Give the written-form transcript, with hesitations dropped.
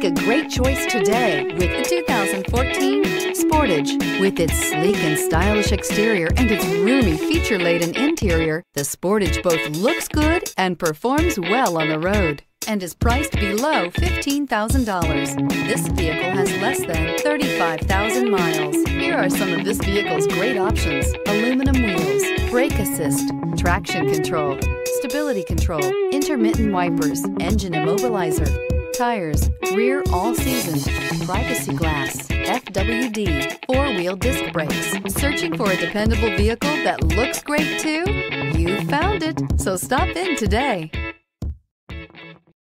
Make a great choice today with the 2014 Sportage. With its sleek and stylish exterior and its roomy feature-laden interior, the Sportage both looks good and performs well on the road, and is priced below $15,000. This vehicle has less than 35,000 miles. Here are some of this vehicle's great options: aluminum wheels, brake assist, traction control, stability control, intermittent wipers, engine immobilizer, tires, rear all-season, privacy glass, FWD, four-wheel disc brakes. Searching for a dependable vehicle that looks great too? You found it, so stop in today.